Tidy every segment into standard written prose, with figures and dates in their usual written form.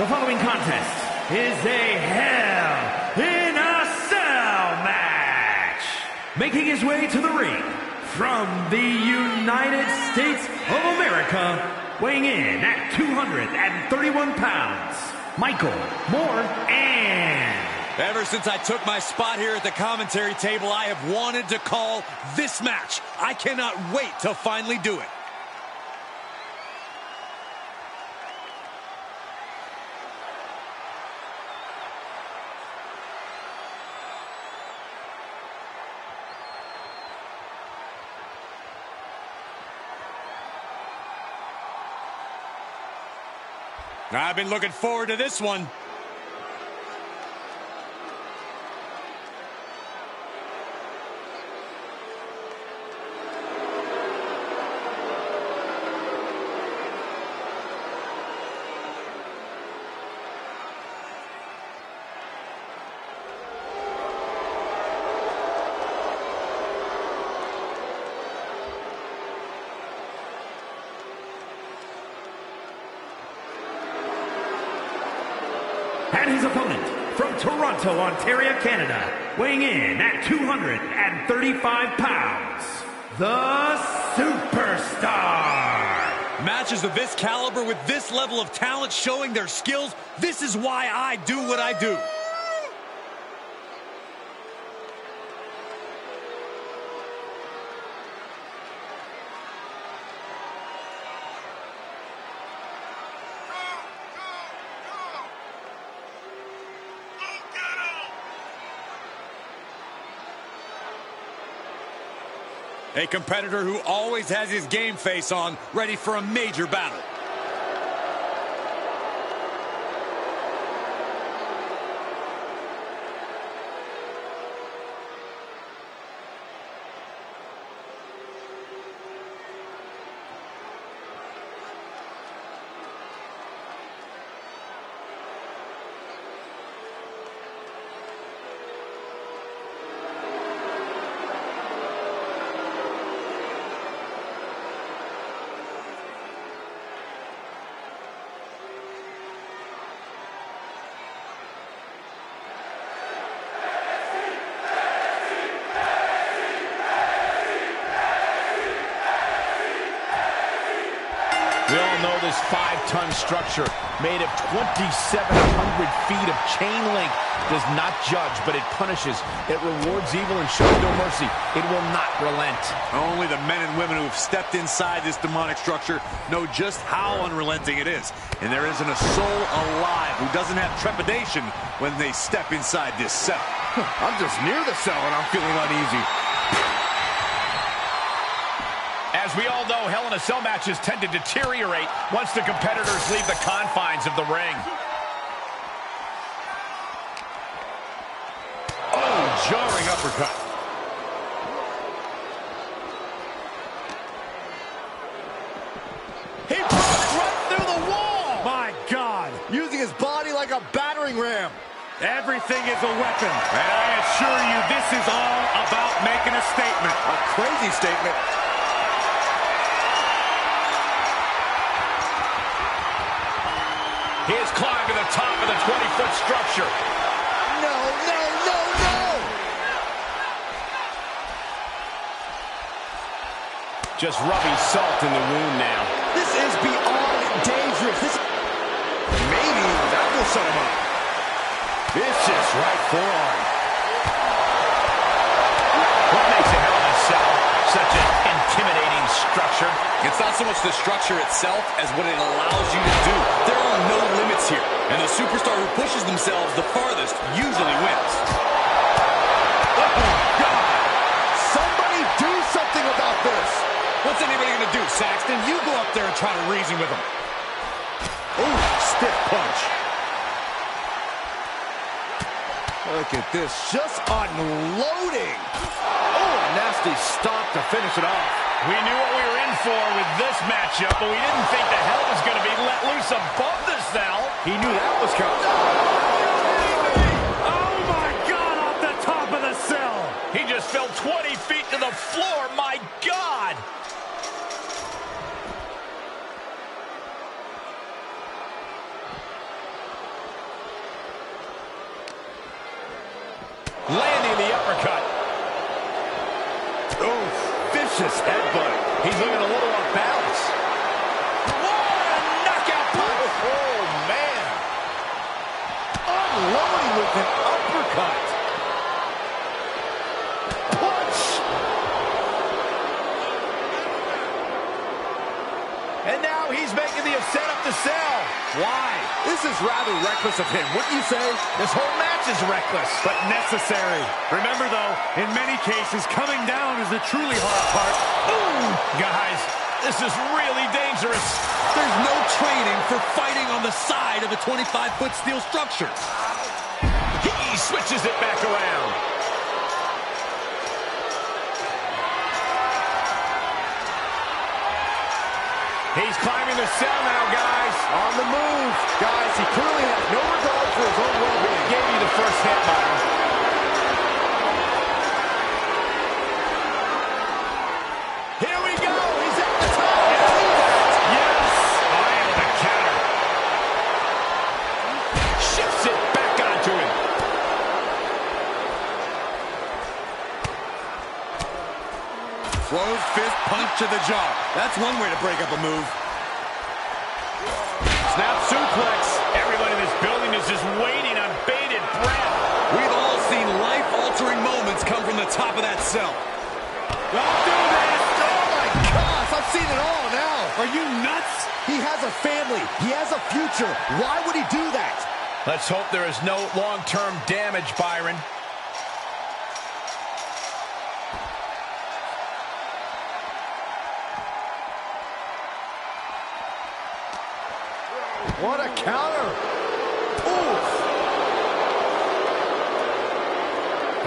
The following contest is a Hell in a Cell match. Making his way to the ring from the United States of America, weighing in at 231 pounds, Michael Moore and... Ever since I took my spot here at the commentary table, I have wanted to call this match. I cannot wait to finally do it. I've been looking forward to this one. And his opponent, from Toronto, Ontario, Canada, weighing in at 235 pounds, the Superstar. Matches of this caliber with this level of talent showing their skills, this is why I do what I do. A competitor who always has his game face on, ready for a major battle. We all know this 5-ton structure made of 2,700 feet of chain link does not judge, but it punishes. It rewards evil and shows no mercy. It will not relent. Only the men and women who have stepped inside this demonic structure know just how unrelenting it is. And there isn't a soul alive who doesn't have trepidation when they step inside this cell. I'm just near the cell and I'm feeling uneasy. As we all know, Hell in a Cell matches tend to deteriorate once the competitors leave the confines of the ring. Oh, jarring uppercut. He brought it right through the wall! My God, using his body like a battering ram. Everything is a weapon, and I assure you this is all about making a statement. A crazy statement. He has climbed to the top of the 20-foot structure. No, no, no, no! Just rubbing salt in the wound now. This is beyond dangerous. Maybe that will set him up. Vicious right forearm. What makes a Hell in a Cell such an intimidating structure? It's not so much the structure itself as what it allows you to do. There are no limits here, and the superstar who pushes themselves the farthest usually wins. Oh, God! Somebody do something about this! What's anybody gonna do, Saxton? You go up there and try to reason with him. Oh, stiff punch. Look at this, just unloading. Oh, a nasty stomp to finish it off. We knew what we were in for with this matchup, but we didn't think the Hell was going to be let loose above the cell. He knew that was coming. Oh, my God, off the top of the cell. He just fell 20 feet to the floor. My God. landing the uppercut. Oh, vicious headbutt. He's looking a little off balance. What a knockout punch. Oh, man. Unloading with an uppercut. Punch. And now he's making the ascent up the cell. Why? This is rather reckless of him, wouldn't you say? This whole match is reckless. But necessary. Remember, though, in many cases, coming down is the truly hard part. Ooh! Guys, this is really dangerous. There's no training for fighting on the side of a 25-foot steel structure. He switches it back around. He's climbing the cell now, guys. On the move. Guys, he clearly has no regard for his own well-being. Gave you the first hit, Byron. Here we go. He's at the top. Yes. I am the counter. Shifts it back onto him. Closed fist punch to the jaw. That's one way to break up a move. Snap suplex. Everyone in this building is just waiting on bated breath. We've all seen life-altering moments come from the top of that cell. Don't do this! Oh, my gosh! I've seen it all now. Are you nuts? He has a family. He has a future. Why would he do that? Let's hope there is no long-term damage, Byron. What a counter! Oof!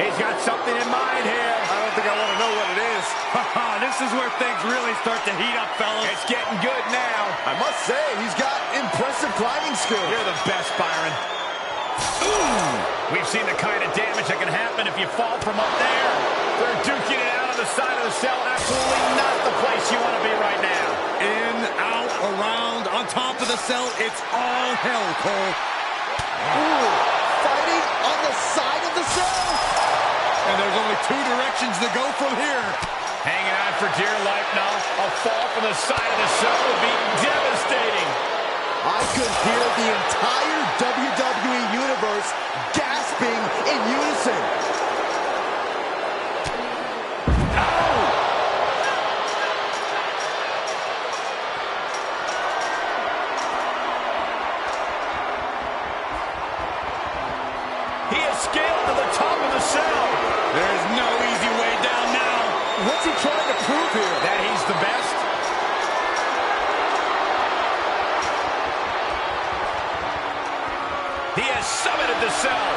He's got something in mind here. I don't think I want to know what it is. This is where things really start to heat up, fellas. It's getting good now. I must say, he's got impressive climbing skills. You're the best, Byron. Ooh! We've seen the kind of damage that can happen if you fall from up there. They're duking it out on the side of the cell. Absolutely not the place you want to be right now. In, out, around, on top of the cell, it's all hell, Cole. Ooh, fighting on the side of the cell. And there's only two directions to go from here. Hanging on for dear life now. A fall from the side of the cell would be devastating. I could hear the entire WWE Universe gasping in unison. What's he trying to prove here? That he's the best? He has summited the cell.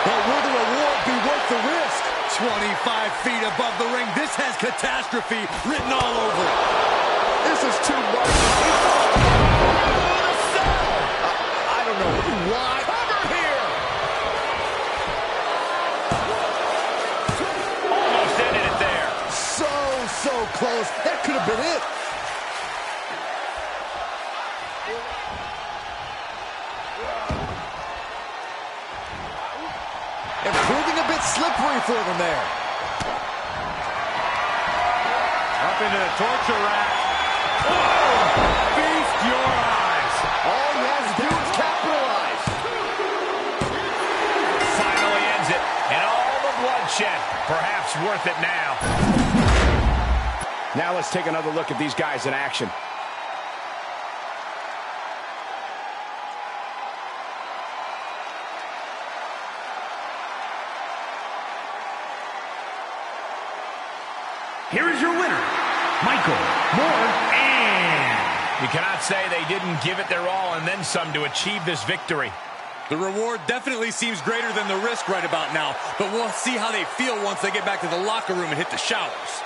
But will the reward be worth the risk? 25 feet above the ring. This has catastrophe written all over it. This is too much. The cell. I don't know why. Cover here. So close. That could have been it. And proving a bit slippery for them there. Up into the torture rack. Oh! Feast your eyes. All he has to do is capitalize. Finally ends it. And all the bloodshed. Perhaps worth it now. Now let's take another look at these guys in action. Here is your winner, Michael Moore, and... You cannot say they didn't give it their all and then some to achieve this victory. The reward definitely seems greater than the risk right about now, but we'll see how they feel once they get back to the locker room and hit the showers.